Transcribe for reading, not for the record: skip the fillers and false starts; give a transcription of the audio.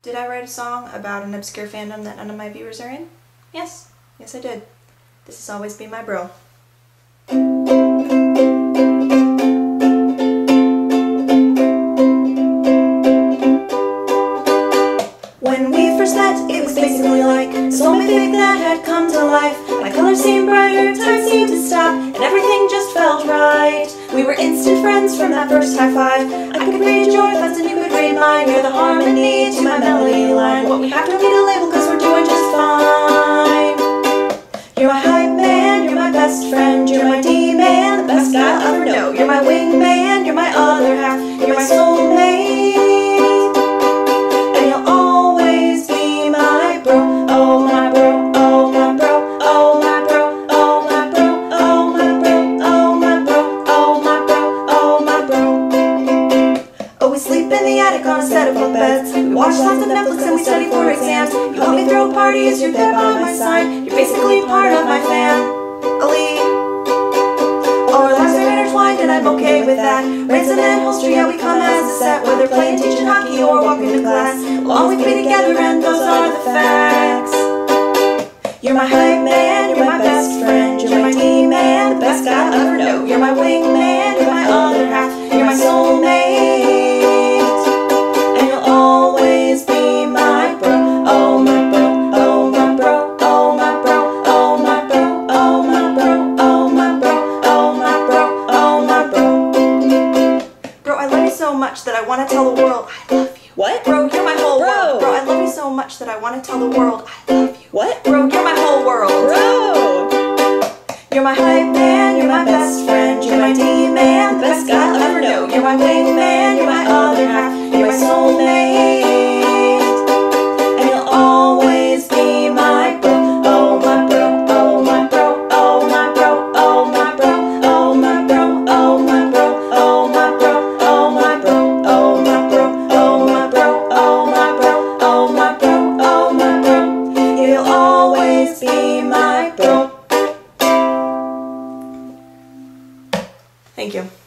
Did I write a song about an obscure fandom that none of my viewers are in? Yes. Yes, I did. This has always been my bro. When we first met, it was basically like a soulmate fig that had come to life. My colors seemed brighter, time seemed to stop, and everything just felt right. We were instant friends from that first high five. I could read your thoughts and you could read mine. You're the harmony to my melody line. What we have don't need a label, cause we're doing just fine. You're my hype man, you're my best friend, you're my D-man, the best guy I'll ever know. You're my wingman, you're my other half, you're my soulmate. You're there by my side, you're basically part of my family. Our lives are intertwined and I'm okay with that. Ransom and Holster, yeah, we come as a set. Whether playing, teaching hockey, or walking to class, we'll always be together and those are the facts. You're my hype man, you're my best friend, you're my D-man, the best guy I'll ever know. You're my wingman, you're my other half, you're my soulmate. That I want to tell the world I love you. What? Bro, you're my whole world. Bro, I love you so much that I want to tell the world I love you. What? Bro, you're my whole world. Bro! You're my hype man, you're my best friend, you're my D-man, the best guy I'll ever know. You're my wingman, you're my other half, you're my soulmate. Thank you.